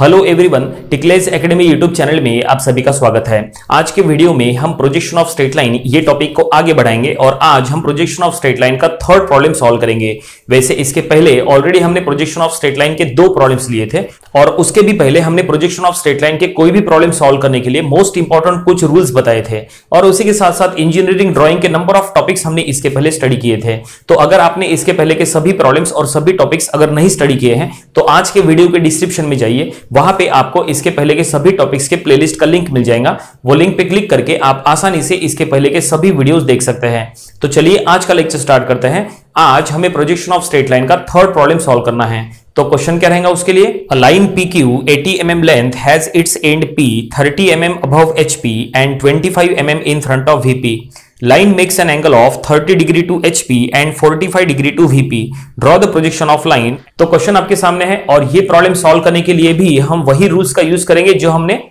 Hello everyone, टिकलेस academy YouTube channel में आप सभी का स्वागत है। आज के वीडियो में हम प्रोजेक्शन ऑफ स्ट्रेट लाइन ये टॉपिक को आगे बढ़ाएंगे और आज हम प्रोजेक्शन ऑफ स्ट्रेट लाइन का थर्ड प्रॉब्लम सॉल्व करेंगे। वैसे इसके पहले ऑलरेडी हमने प्रोजेक्शन ऑफ स्ट्रेट लाइन के दो प्रॉब्लम्स लिए थे और उसके भी पहले हमने प्रोजेक्शन ऑफ स्ट्रेट लाइन के कोई भी प्रॉब्लम सॉल्व करने के लिए मोस्ट इंपॉर्टेंट कुछ रूल्स बताए थे और उसी के साथ साथ इंजीनियरिंग ड्रॉइंग के नंबर ऑफ टॉपिक्स हमने इसके पहले स्टडी किए थे। तो अगर आपने इसके पहले के सभी प्रॉब्लम्स और सभी टॉपिक्स अगर नहीं स्टडी किए हैं तो आज के वीडियो के डिस्क्रिप्शन में जाइए, वहां पे आपको इसके पहले के सभी टॉपिक्स के प्लेलिस्ट का लिंक मिल जाएगा। वो लिंक पे क्लिक करके आप आसानी से इसके पहले के सभी वीडियोस देख सकते हैं। तो चलिए आज का लेक्चर स्टार्ट करते हैं। आज हमें प्रोजेक्शन ऑफ स्ट्रेट लाइन का थर्ड प्रॉब्लम सॉल्व करना है। तो क्वेश्चन क्या रहेगा उसके लिए, a line PQ 80 mm length has its end P 30 mm above HP and 25 mm in front of VP। Line makes an angle of 30 degree to HP and 45 degree to VP। Draw the projection of line. तो question आपके सामने है और ये problem solve करने के लिए भी हम वही रूल्स का यूज करेंगे जो हमने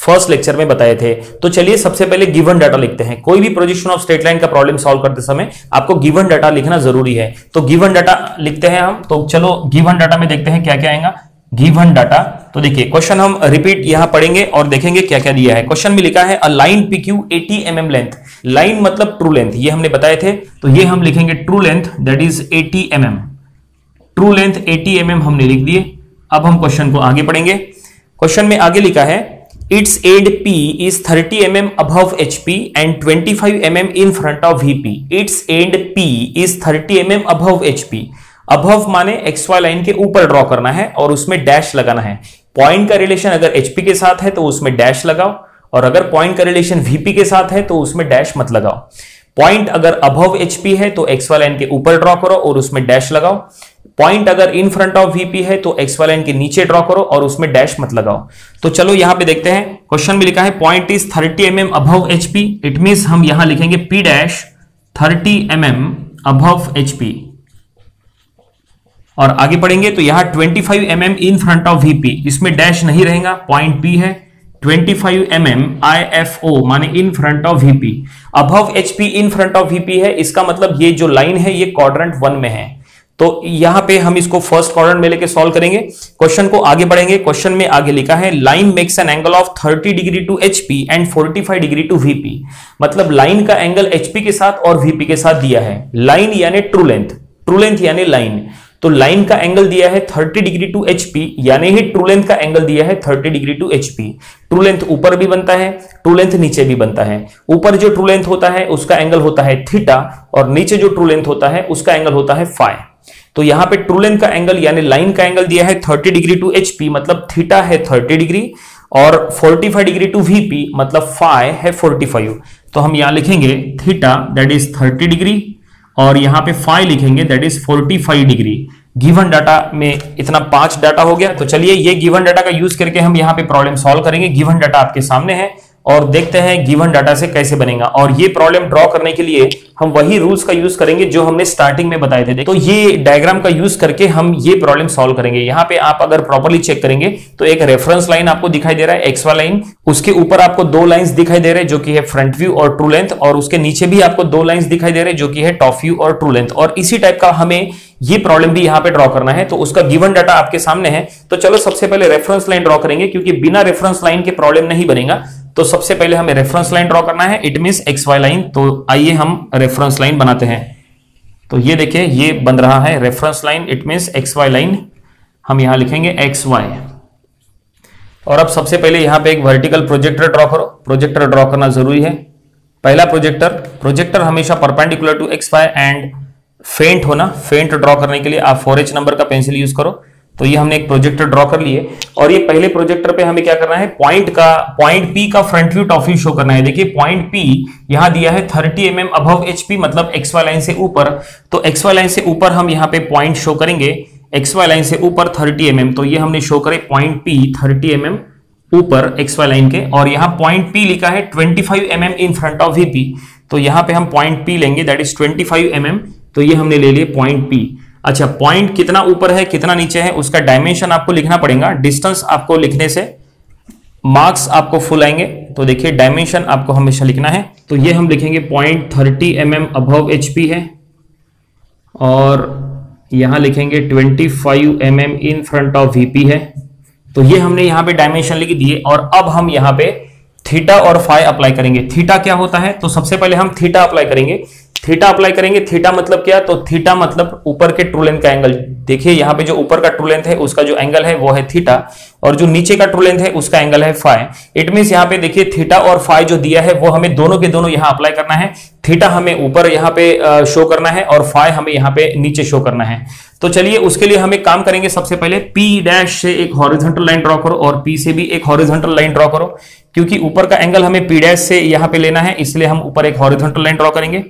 फर्स्ट लेक्चर में बताए थे। तो चलिए सबसे पहले गिवन डाटा लिखते हैं। कोई भी प्रोजेक्शन ऑफ स्ट्रेट लाइन का प्रॉब्लम सॉल्व करते समय आपको गिवन डाटा लिखना जरूरी है। तो गिवन डाटा लिखते हैं हम। तो चलो गिवन डाटा में देखते हैं क्या क्या आएगा। गिवन डाटा, तो देखिए क्वेश्चन हम रिपीट यहां पढ़ेंगे और देखेंगे क्या क्या दिया है। क्वेश्चन में लिखा है a line PQ 80 mm length. Line मतलब ट्रू लेंथ, ये हमने बताए थे। तो ये हम लिखेंगे true length, that is 80 mm। True length 80 mm हमने लिख दिए। अब हम क्वेश्चन को आगे पढ़ेंगे। क्वेश्चन में आगे लिखा है its end P is 30 mm above HP and 25 mm in front of VP। Its end P is 30 mm above HP। Above माने XY लाइन के ऊपर ड्रॉ करना है और उसमें डैश लगाना है। पॉइंट का रिलेशन अगर HP के साथ है तो उसमें डैश लगाओ और अगर पॉइंट का रिलेशन VP के साथ है तो उसमें डैश मत लगाओ। पॉइंट अगर अबव HP है तो XY लाइन के ऊपर ड्रॉ करो और उसमें डैश लगाओ। पॉइंट अगर इन फ्रंट ऑफ VP है तो XY लाइन के नीचे ड्रॉ करो और उसमें डैश मत लगाओ। तो चलो यहां पे देखते हैं। क्वेश्चन में लिखा है point is 30 mm above HP। It means हम यहां लिखेंगे P dash 30 mm above HP और आगे पढ़ेंगे। तो यहां 25 mm in front of VP, इसमें डैश नहीं रहेगा, पॉइंट P है। 25 mm IFO माने in front of VP। Above HP in front of VP है, इसका मतलब ये जो लाइन है ये क्वाड्रेंट 1 में है। तो यहां पे हम इसको फर्स्ट क्वाड्रेंट में लेके सॉल्व करेंगे। क्वेश्चन को आगे बढ़ेंगे। क्वेश्चन में आगे लिखा है line makes an angle of 30 degree to HP and 45 degree to VP। मतलब लाइन का एंगल HP के साथ और VP के साथ दिया है। लाइन यानी ट्रू लेंथ, ट्रू लेंथ यानी लाइन। तो लाइन का एंगल दिया है 30 डिग्री टू HP, यानी ही ट्रू लेंथ का एंगल दिया है 30 degree to HP। True length ऊपर भी बनता है, ट्रू लेंथ नीचे भी बनता है। ऊपर जो ट्रू लेंथ होता है उसका एंगल होता है थीटा और नीचे जो ट्रू लेंथ होता है उसका एंगल होता है फाइ। तो यहां पे ट्रू लेंथ का एंगल यानी लाइन का एंगल दिया है 30 डिग्री टू HP, मतलब थीटा है 30 डिग्री, और 45 डिग्री टू VP मतलब फाइ है 45। तो हम यहां लिखेंगे थीटा दैट इज 30 डिग्री और यहां पे फाइ लिखेंगे that is 45 degree. Given data में इतना 5 डाटा हो गया। तो चलिए ये गिवन डाटा का यूज करके हम यहाँ पे प्रॉब्लम सॉल्व करेंगे। गिवन डाटा आपके सामने है और देखते हैं गिवन डाटा से कैसे बनेगा। और ये प्रॉब्लम ड्रॉ करने के लिए हम वही रूल्स का यूज करेंगे जो हमने स्टार्टिंग में बताए थे। तो ये डायग्राम का यूज करके हम ये प्रॉब्लम सॉल्व करेंगे। यहाँ पे आप अगर प्रॉपरली चेक करेंगे तो एक रेफरेंस लाइन आपको दिखाई दे रहा है, एक्स वाई लाइन। उसके ऊपर आपको दो लाइंस दिखाई दे रहे हैं जो कि है फ्रंट व्यू और ट्रू लेंथ, और उसके नीचे भी आपको दो लाइंस दिखाई दे रहे हैं जो कि है टॉप व्यू और ट्रू लेंथ। और इसी टाइप का हमें ये प्रॉब्लम भी यहाँ पे ड्रॉ करना है। तो उसका गिवन डाटा आपके सामने है। तो चलो सबसे पहले रेफरेंस लाइन ड्रॉ करेंगे क्योंकि बिना रेफरेंस लाइन के प्रॉब्लम नहीं बनेगा। तो सबसे पहले हमें रेफरेंस लाइन ड्रॉ करना है, इट मींस XY लाइन। तो आइए हम रेफरेंस लाइन बनाते हैं। तो ये देखिए ये बन रहा है reference line, it means XY line. हम यहां लिखेंगे XY। और अब सबसे पहले यहां पे एक वर्टिकल प्रोजेक्टर ड्रॉ करो। प्रोजेक्टर ड्रॉ करना जरूरी है। पहला प्रोजेक्टर हमेशा perpendicular to XY and faint होना। फेंट ड्रॉ करने के लिए आप 4H नंबर का पेंसिल यूज करो। तो ये हमने एक प्रोजेक्टर ड्रॉ कर लिए और ये पहले प्रोजेक्टर पे हमें क्या करना है, पॉइंट P का front view top view show करना है। देखिए पॉइंट P यहां दिया है 30 mm अबव HP, मतलब XY लाइन से ऊपर। तो XY लाइन से ऊपर हम यहाँ पे पॉइंट शो करेंगे, XY लाइन से ऊपर 30 mm। तो ये हमने शो करे पॉइंट P 30 mm ऊपर XY लाइन के। और यहाँ पॉइंट P लिखा है 25 mm in front of VP। तो यहाँ पे हम पॉइंट P लेंगे दैट इज 25 mm। तो ये हमने ले लिए पॉइंट P। अच्छा, पॉइंट कितना ऊपर है कितना नीचे है उसका डायमेंशन आपको लिखना पड़ेगा। डिस्टेंस आपको लिखने से मार्क्स आपको फुल आएंगे। तो देखिए डायमेंशन आपको हमेशा लिखना है। तो ये हम लिखेंगे पॉइंट 30 mm अबव HP है और यहां लिखेंगे 25 mm in front of VP है। तो ये हमने यहाँ पे डायमेंशन लिख दिए और अब हम यहाँ पे थीटा और फाई अप्लाई करेंगे। थीटा क्या होता है, तो सबसे पहले हम थीटा अप्लाई करेंगे। थीटा अप्लाई करेंगे, थीटा मतलब क्या, तो थीटा मतलब ऊपर के ट्रू लेंथ का एंगल। देखिए यहाँ पे जो ऊपर का ट्रू लेंथ है उसका जो एंगल है वो है थीटा और जो नीचे का ट्रू लेंथ है उसका एंगल है फाई। इट मींस यहाँ पे देखिए थीटा और फाई जो दिया है वो हमें दोनों के दोनों यहाँ अप्लाई करना है। थीटा हमें ऊपर यहाँ पे शो करना है और फाई हमें यहाँ पे नीचे शो करना है। तो चलिए उसके लिए हमें काम करेंगे, सबसे पहले पी डैश से एक हॉरिजॉन्टल लाइन ड्रॉ करो और पी से भी एक हॉरिजॉन्टल लाइन ड्रॉ करो, क्योंकि ऊपर का एंगल हमें पी डैश से यहाँ पे लेना है इसलिए हम ऊपर एक हॉरिजॉन्टल लाइन ड्रॉ करेंगे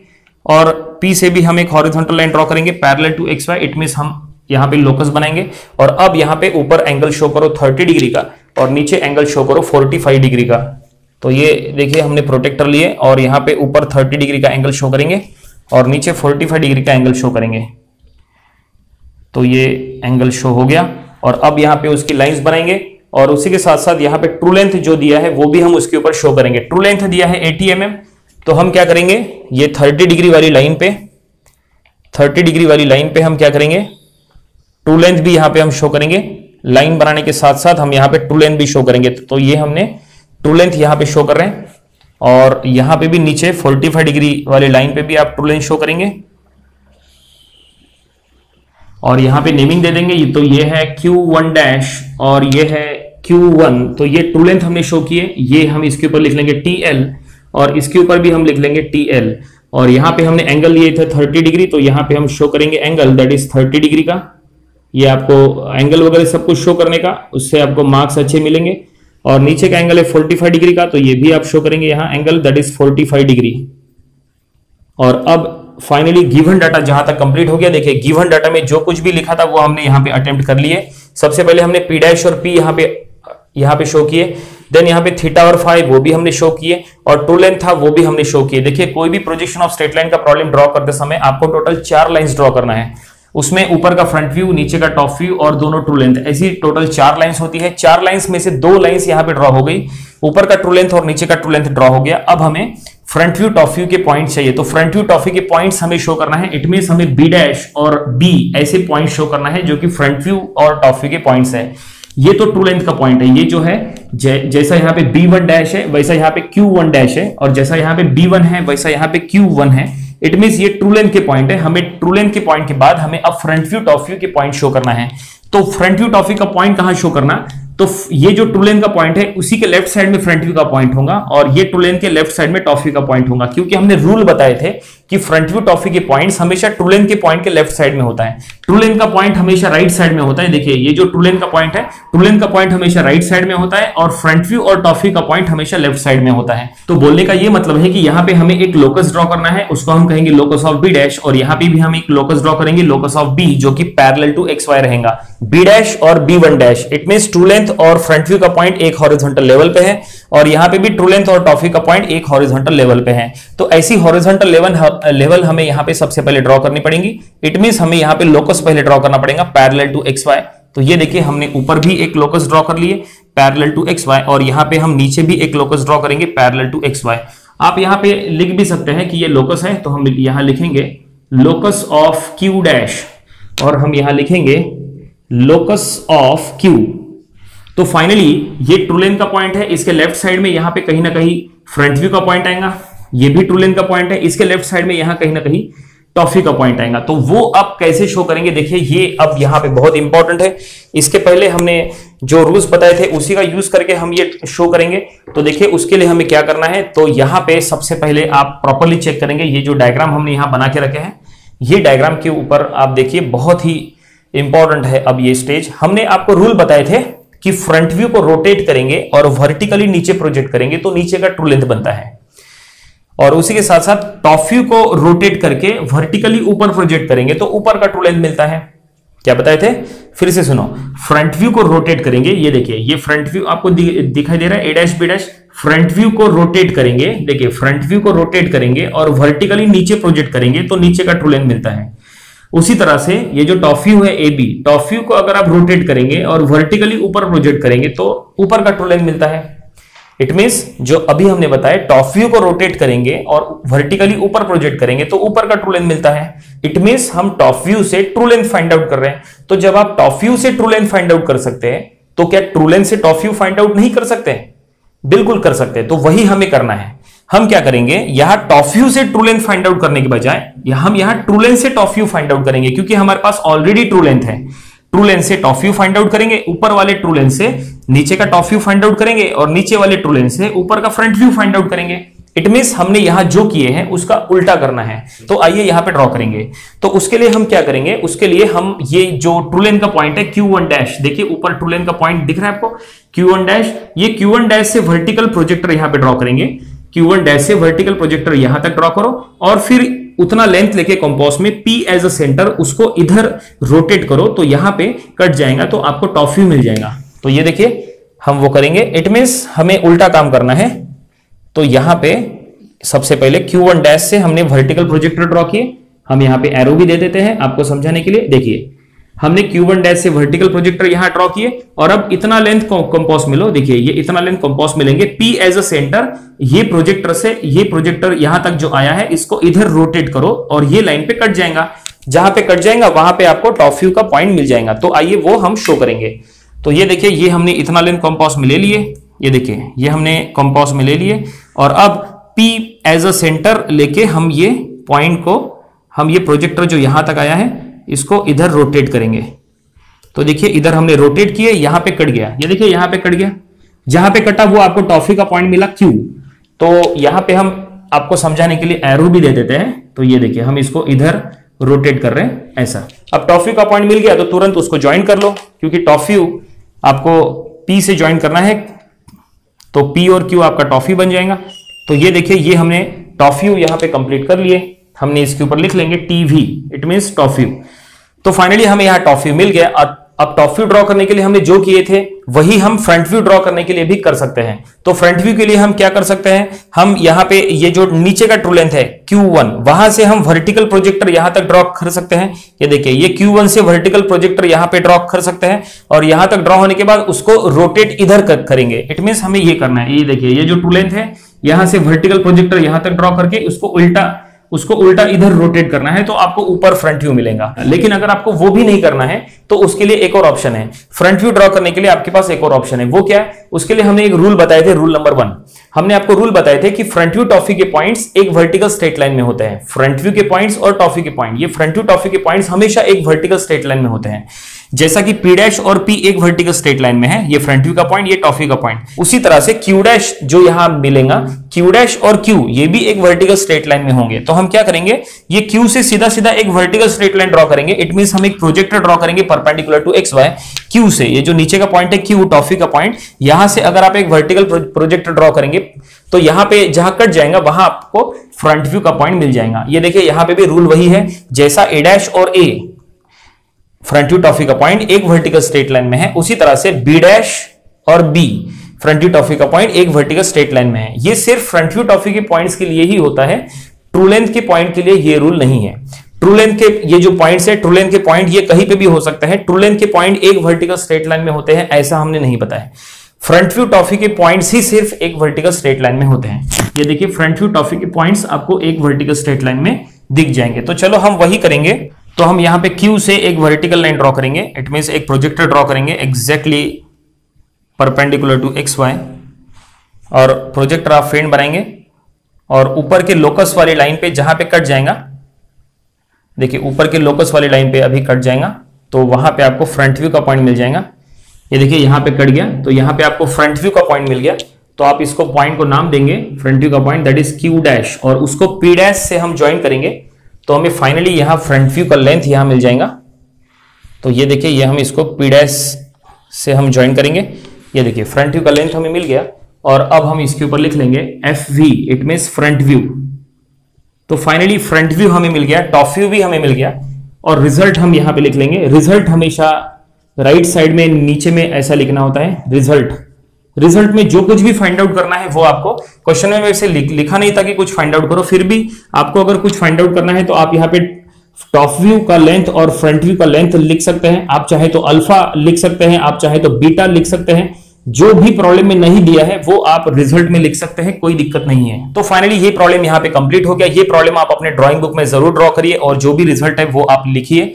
और P से भी हम एक हॉरिजॉन्टल लाइन ड्रॉ करेंगे parallel to XY। It means हम यहाँ पे लोकस बनाएंगे और अब यहाँ पे ऊपर एंगल शो करो 30 डिग्री का और नीचे एंगल शो करो 45 डिग्री का। तो ये देखिए हमने प्रोटेक्टर लिए और यहाँ पे ऊपर 30 डिग्री का एंगल शो करेंगे और नीचे 45 डिग्री का एंगल शो करेंगे। तो ये एंगल शो हो गया और अब यहाँ पे उसकी लाइन्स बनाएंगे और उसी के साथ साथ यहाँ पे ट्रू लेंथ जो दिया है वो भी हम उसके ऊपर शो करेंगे। ट्रू लेंथ दिया है 80 mm, तो हम क्या करेंगे, ये 30 डिग्री वाली लाइन पे 30 डिग्री वाली लाइन पे हम क्या करेंगे, ट्रू लेंथ भी यहाँ पे हम शो करेंगे। लाइन बनाने के साथ साथ हम यहाँ पे ट्रू लेंथ भी शो करेंगे। तो ये हमने ट्रू लेंथ यहाँ पे शो कर रहे हैं और यहाँ पे भी नीचे 45 डिग्री वाली लाइन पे भी आप ट्रू लेंथ शो करेंगे और यहाँ पे नेमिंग दे देंगे। तो ये है Q1 डैश और ये है Q1। तो ये ट्रू लेंथ हमने शो किए, ये हम इसके ऊपर लिख लेंगे TL और इसके ऊपर भी हम लिख लेंगे TL और यहाँ पे हमने एंगल लिए थे 30 डिग्री, तो यहाँ पे हम शो करेंगे एंगल दैट इज 30 डिग्री का। ये आपको एंगल वगैरह सब कुछ शो करने का, उससे आपको मार्क्स अच्छे मिलेंगे। और नीचे का एंगल है 45 डिग्री का, तो ये भी आप शो करेंगे यहाँ एंगल दैट इज 45 डिग्री। और अब फाइनली गिवन डाटा जहां तक कंप्लीट हो गया। देखिए गिवन डाटा में जो कुछ भी लिखा था वो हमने यहाँ पे अटेम्प्ट कर लिए। सबसे पहले हमने पी डैश और पी यहाँ पे शो किए, देन यहाँ पे थीटा और फाई वो भी हमने शो किए और ट्रू लेंथ था वो भी हमने शो किए। देखिए कोई भी प्रोजेक्शन ऑफ स्ट्रेट लाइन का प्रॉब्लम ड्रॉ करते समय आपको टोटल 4 लाइंस ड्रॉ करना है, उसमें ऊपर का फ्रंट व्यू, नीचे का टॉप व्यू और दोनों ट्रू लेंथ, ऐसी टोटल 4 लाइंस होती है। 4 लाइंस में से 2 लाइंस यहाँ पे ड्रॉ हो गई, ऊपर का ट्रू लेंथ और नीचे का ट्रू लेंथ ड्रॉ हो गया। अब हमें फ्रंट व्यू टॉप व्यू के पॉइंट चाहिए, तो फ्रंट व्यू टॉप व्यू के पॉइंट्स हमें शो करना है। इट मींस हमें बी डैश और बी ऐसे पॉइंट शो करना है जो कि फ्रंट व्यू और टॉप व्यू के पॉइंट्स है। ये तो ट्रू लेंथ का पॉइंट है, ये जो है जैसा यहाँ पे B1 डैश है वैसा यहाँ पे Q1 डैश है और जैसा यहाँ पे B1 है वैसा यहाँ पे Q1 है। इट मींस ये ट्रू लेंथ के पॉइंट है। हमें ट्रू लेंथ के पॉइंट के बाद हमें अब फ्रंट व्यू टॉप व्यू के पॉइंट शो करना है। तो फ्रंट व्यू टॉप व्यू का पॉइंट कहाँ शो करना, तो ये जो ट्रू लेंथ का पॉइंट है उसी के लेफ्ट साइड में फ्रंट व्यू का पॉइंट होगा और ये ट्रू लेंथ के लेफ्ट साइड में टॉप व्यू का पॉइंट होगा, क्योंकि हमने रूल बताए थे कि फ्रंट व्यू टॉप व्यू के पॉइंट्स हमेशा ट्रू लेंथ के पॉइंट के लेफ्ट साइड में होता है, ट्रू लेंथ का पॉइंट हमेशा राइट साइड में होता है। देखिए ये जो ट्रू लेंथ का पॉइंट है, ट्रू लेंथ का पॉइंट हमेशा राइट साइड में होता है और फ्रंट व्यू और टॉप व्यू का पॉइंट हमेशा लेफ्ट साइड में होता है। तो बोलने का ये मतलब है कि यहाँ पे हमें एक लोकस ड्रॉ करना है, उसको हम कहेंगे लोकस ऑफ बी डैश और यहाँ पे भी हम एक लोकस ड्रॉ करेंगे लोकस ऑफ बी जो कि पैरेलल टू XY रहेगा। बी डैश और B1 dash, it means true length और फ्रंट व्यू का पॉइंट एक हॉरिजॉन्टल लेवल पे है और यहाँ पे भी ट्रू लेंथ और टॉप व्यू का पॉइंट एक हॉरिजॉन्टल लेवल पे है। तो ऐसी हॉरिजॉन्टल लेवल हमें यहाँ पे सबसे पहले ड्रॉ करनी पड़ेगी। इट मींस हमें यहाँ पे लोकस पहले ड्रॉ करना पड़ेगा पैरेलल टू XY। तो ये देखिए हमने ऊपर भी एक लोकस ड्रॉ कर लिए पैरेलल टू XY और यहाँ पे हम नीचे भी एक लोकस ड्रॉ करेंगे पैरेलल टू XY। आप यहाँ पे लिख भी सकते हैं कि ये लोकस है, तो हम यहाँ लिखेंगे लोकस ऑफ Q डैश और हम यहाँ लिखेंगे लोकस ऑफ Q। तो फाइनली ये ट्रू लेंथ का पॉइंट है, इसके लेफ्ट साइड में यहाँ पे कहीं ना कहीं फ्रंट व्यू का पॉइंट आएगा, ये भी ट्रू लेंथ का पॉइंट है, इसके लेफ्ट साइड में यहाँ कहीं ना कहीं टॉप व्यू का पॉइंट आएगा। तो वो अब कैसे शो करेंगे, देखिए ये अब यहाँ पे बहुत इंपॉर्टेंट है। इसके पहले हमने जो रूल्स बताए थे उसी का यूज करके हम ये शो करेंगे। तो देखिए उसके लिए हमें क्या करना है, तो यहाँ पे सबसे पहले आप प्रॉपरली चेक करेंगे ये जो डायग्राम हमने यहाँ बना के रखे हैं, ये डायग्राम के ऊपर आप देखिए बहुत ही इंपॉर्टेंट है अब ये स्टेज। हमने आपको रूल बताए थे कि फ्रंट व्यू को रोटेट करेंगे और वर्टिकली नीचे प्रोजेक्ट करेंगे तो नीचे का ट्रू लेंथ बनता है और उसी के साथ साथ टॉप व्यू को रोटेट करके वर्टिकली ऊपर प्रोजेक्ट करेंगे तो ऊपर का ट्रू लेंथ मिलता है। क्या बताए थे, फिर से सुनो। फ्रंट व्यू को रोटेट करेंगे, ये देखिए ये फ्रंट व्यू आपको दिखाई दे रहा है A dash B dash. Front view को रोटेट करेंगे, देखिए फ्रंट व्यू को रोटेट करेंगे और वर्टिकली नीचे प्रोजेक्ट करेंगे तो नीचे का ट्रू लेंथ मिलता है। उसी तरह से ये जो टॉप व्यू है AB, टॉप व्यू को अगर आप रोटेट करेंगे और वर्टिकली ऊपर प्रोजेक्ट करेंगे तो ऊपर का ट्रू लेंथ मिलता है। इट मींस जो अभी हमने बताया टॉप व्यू को रोटेट करेंगे और वर्टिकली ऊपर प्रोजेक्ट करेंगे तो ऊपर का ट्रू लेंथ मिलता है। इट मींस हम टॉप व्यू से ट्रू लेंथ फाइंड आउट कर रहे हैं। तो जब आप टॉप व्यू से ट्रू लेंथ फाइंड आउट कर सकते हैं तो क्या ट्रूलेंस से टॉफ्यू फाइंड आउट नहीं कर सकते? बिल्कुल कर सकते हैं। तो वही हमें करना है। हम क्या करेंगे, यहां टॉफ्यू से ट्रूलेंथ फाइंड आउट करने के बजाय हम यहां ट्रूलेंथ से टॉफ्यू फाइंड आउट करेंगे, क्योंकि हमारे पास ऑलरेडी ट्रूलेंथ है। ट्रूलेंथ से टॉफ्यू फाइंड आउट करेंगे, ऊपर वाले ट्रूलेंथ से नीचे का टॉफ्यू फाइंड आउट करेंगे और नीचे वाले ट्रूलेंथ से ऊपर का फ्रंट व्यू फाइंड आउट करेंगे। इट मींस हमने यहां जो किए हैं उसका उल्टा करना है। तो आइए यहां पे ड्रॉ करेंगे। तो उसके लिए हम क्या करेंगे, उसके लिए हम ये जो ट्रूलेन का पॉइंट है Q1 डैश, देखिए ऊपर ट्रूलेन का पॉइंट दिख रहा है आपको Q1 डैश, ये Q1 डैश से वर्टिकल प्रोजेक्टर यहां पे ड्रॉ करेंगे। Q1 डैश से वर्टिकल प्रोजेक्टर यहां तक ड्रॉ करो और फिर उतना लेंथ लेके कंपास में P एज अ सेंटर उसको इधर रोटेट करो, तो यहां पे कट जाएगा, तो आपको टॉप व्यू मिल जाएगा। तो ये देखिए हम वो करेंगे। इट मींस हमें उल्टा काम करना है। तो यहां पे सबसे पहले Q1 डैश से हमने वर्टिकल प्रोजेक्टर ड्रॉ किए। हम यहां पे एरो भी दे देते हैं आपको समझाने के लिए। देखिए हमने Q1 डैश से वर्टिकल प्रोजेक्टर यहां ड्रॉ किए और अब इतना लेंथ कंपास मिलो। देखिए ये इतना लेंथ कंपास मिलेंगे P एज अ सेंटर। ये प्रोजेक्टर से ये प्रोजेक्टर यहां तक जो आया है इसको इधर रोटेट करो और ये लाइन पे कट जाएगा। जहां पे कट जाएगा वहां पे आपको टॉप व्यू का पॉइंट मिल जाएगा। तो आइए वो हम शो करेंगे। तो ये देखिए ये हमने इतना लेंथ कंपास में ले लिए, ये देखिए ये हमने कंपास में ले लिए और अब P एज अ सेंटर लेके हम ये पॉइंट को, हम ये प्रोजेक्टर जो यहां तक आया है इसको इधर रोटेट करेंगे। तो देखिए इधर हमने रोटेट किए, यहां पे कट गया, ये देखिए यहां पे कट गया। जहां पे कटा वो आपको टॉफी का पॉइंट मिला Q। तो यहां पे हम आपको समझाने के लिए एरो भी दे देते हैं। तो ये देखिए हम इसको इधर रोटेट कर रहे हैं ऐसा। अब टॉफी का पॉइंट मिल गया तो तुरंत उसको ज्वाइन कर लो, क्योंकि टॉफी आपको P से ज्वाइन करना है। तो P और Q आपका टॉफी बन जाएगा। तो ये देखिए ये हमने टॉफी यहां पे कंप्लीट कर लिए। हमने इसके ऊपर लिख लेंगे TV, इट मींस टॉफी। तो फाइनली हमें यहां टॉफी मिल गया। अब टॉप व्यू ड्रॉ करने के लिए हमने जो किए थे वही हम फ्रंट व्यू ड्रॉ करने के लिए भी कर सकते हैं। तो फ्रंट व्यू के लिए हम क्या कर सकते हैं, हम यहां पे ये जो नीचे का ट्रू लेंथ है Q1, वहां से हम वर्टिकल प्रोजेक्टर यहां तक ड्रॉ कर सकते हैं। ये देखिए ये Q1 से वर्टिकल प्रोजेक्टर यहां पे ड्रॉ कर सकते हैं और यहां तक ड्रॉ होने के बाद उसको रोटेट इधर करेंगे। इट मीन्स हमें ये करना है। ये देखिए ये जो ट्रू लेंथ है यहां से वर्टिकल प्रोजेक्टर यहां तक ड्रॉ करके उसको उल्टा इधर रोटेट करना है, तो आपको ऊपर फ्रंट व्यू मिलेगा। लेकिन अगर आपको वो भी नहीं करना है तो उसके लिए एक और ऑप्शन है। फ्रंट व्यू ड्रॉ करने के लिए आपके पास एक और ऑप्शन है। वो क्या है, उसके लिए हमने एक रूल बताए थे, रूल नंबर 1। हमने आपको रूल बताए थे कि फ्रंट व्यू टॉफी के पॉइंट्स एक वर्टिकल स्ट्रेट लाइन में होते हैं। फ्रंट व्यू के पॉइंट्स और टॉफी के पॉइंट, ये फ्रंट व्यू टॉफी के पॉइंट्स हमेशा एक वर्टिकल स्ट्रेट लाइन में होते हैं। जैसा कि P डैश और P एक वर्टिकल स्ट्रेट लाइन में है, ये फ्रंट व्यू का पॉइंट, ये टॉफी का पॉइंट। उसी तरह से Q डैश जो यहां मिलेगा, Q डैश और Q ये भी एक वर्टिकल स्ट्रेट लाइन में होंगे। तो हम क्या करेंगे, ये Q से सीधा सीधा एक वर्टिकल स्ट्रेट लाइन ड्रॉ करेंगे। इट मींस हम एक प्रोजेक्टर ड्रॉ करेंगे परपेंडिकुलर टू XY। Q से ये जो नीचे का पॉइंट है Q टॉफी का पॉइंट, यहां से अगर आप एक वर्टिकल प्रोजेक्टर ड्रॉ करेंगे तो यहां पे जहां कट जाएगा वहां आपको फ्रंट व्यू का पॉइंट मिल जाएगा। ये देखिए यहां पे भी रूल वही है, जैसा A डैश और A फ्रंट व्यू टॉफी का पॉइंट एक वर्टिकल स्ट्रेट लाइन में है, उसी तरह से B डैश और B फ्रंट व्यू टॉफी का पॉइंट एक वर्टिकल स्ट्रेट लाइन में है। ये सिर्फ फ्रंट व्यू टॉफी के पॉइंट्स के लिए ही होता है, ट्रू लेंथ के पॉइंट के लिए ये रूल नहीं है। ट्रू लेंथ के ये जो पॉइंट्स है, ट्रू लेंथ के पॉइंट ये कहीं पे भी हो सकता है। ट्रू लेंथ के पॉइंट एक वर्टिकल स्ट्रेट लाइन में होते हैं ऐसा हमने नहीं बताया। फ्रंट व्यू टॉफी के पॉइंट्स ही सिर्फ एक वर्टिकल स्ट्रेट लाइन में होते हैं। ये देखिए फ्रंट व्यू टॉफी के पॉइंट्स आपको एक वर्टिकल स्ट्रेट लाइन में दिख जाएंगे। तो चलो हम वही करेंगे। तो हम यहां पे Q से एक वर्टिकल लाइन ड्रॉ करेंगे। इट मींस एक प्रोजेक्टर ड्रॉ करेंगे एग्जैक्टली परपेंडिकुलर टू XY और प्रोजेक्टर ऑफ फ्रेंड बनाएंगे और ऊपर के लोकस वाली लाइन पे जहां पे कट जाएगा, देखिए ऊपर के लोकस वाली लाइन पे अभी कट जाएगा तो वहां पे आपको फ्रंट व्यू का पॉइंट मिल जाएगा। ये देखिए यहां पे कट गया तो यहां पे आपको फ्रंट व्यू का पॉइंट मिल गया। तो आप इसको पॉइंट को नाम देंगे फ्रंट व्यू का point, that is Q dash, और उसको P डैश से हम ज्वाइन करेंगे तो हमें फाइनली यहां फ्रंट व्यू का लेंथ यहां मिल जाएगा। तो ये देखिए ये हम इसको P डैश से हम ज्वाइन करेंगे। ये देखिए फ्रंट व्यू का लेंथ हमें मिल गया और अब हम इसके ऊपर लिख लेंगे FV, it means front view. तो फाइनली फ्रंट व्यू हमें मिल गया, टॉप व्यू भी हमें मिल गया और रिजल्ट हम यहां पे लिख लेंगे। रिजल्ट हमेशा राइट साइड में नीचे में ऐसा लिखना होता है। रिजल्ट में जो कुछ भी फाइंड आउट करना है वो आपको क्वेश्चन में वैसे लिखा नहीं था कि कुछ फाइंड आउट करो, फिर भी आपको अगर कुछ फाइंड आउट करना है तो आप यहाँ पे टॉप व्यू का लेंथ और फ्रंट व्यू का लेंथ लिख सकते हैं। आप चाहे तो अल्फा लिख सकते हैं, आप चाहे तो बीटा लिख सकते हैं। जो भी प्रॉब्लम में नहीं दिया है वो आप रिजल्ट में लिख सकते हैं, कोई दिक्कत नहीं है। तो फाइनली ये प्रॉब्लम यहाँ पे कंप्लीट हो गया। ये प्रॉब्लम आप अपने ड्रॉइंग बुक में जरूर ड्रॉ करिए और जो भी रिजल्ट है वो आप लिखिए।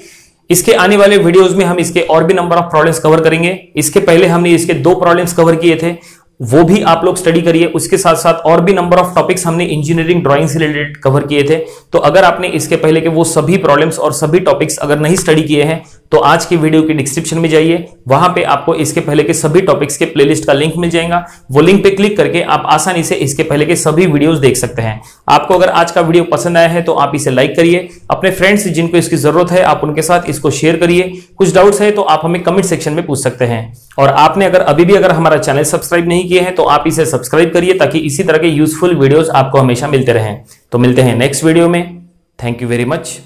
इसके आने वाले वीडियोस में हम इसके और भी नंबर ऑफ प्रॉब्लम्स कवर करेंगे। इसके पहले हमने इसके 2 प्रॉब्लम्स कवर किए थे, वो भी आप लोग स्टडी करिए। उसके साथ साथ और भी नंबर ऑफ टॉपिक्स हमने इंजीनियरिंग ड्राइंग से रिलेटेड कवर किए थे। तो अगर आपने इसके पहले के वो सभी प्रॉब्लम्स और सभी टॉपिक्स अगर नहीं स्टडी किए हैं तो आज की वीडियो के डिस्क्रिप्शन में जाइए, वहां पे आपको इसके पहले के सभी टॉपिक्स के प्लेलिस्ट का लिंक मिल जाएगा। वो लिंक पे क्लिक करके आप आसानी से इसके पहले के सभी वीडियोस देख सकते हैं। आपको अगर आज का वीडियो पसंद आया है तो आप इसे लाइक करिए, अपने फ्रेंड्स जिनको इसकी जरूरत है आप उनके साथ इसको शेयर करिए। कुछ डाउट्स है तो आप हमें कमेंट सेक्शन में पूछ सकते हैं। और आपने अगर अभी भी अगर हमारा चैनल सब्सक्राइब नहीं किया है तो आप इसे सब्सक्राइब करिए ताकि इसी तरह के यूजफुल वीडियोज आपको हमेशा मिलते रहें। तो मिलते हैं नेक्स्ट वीडियो में। Thank you very much.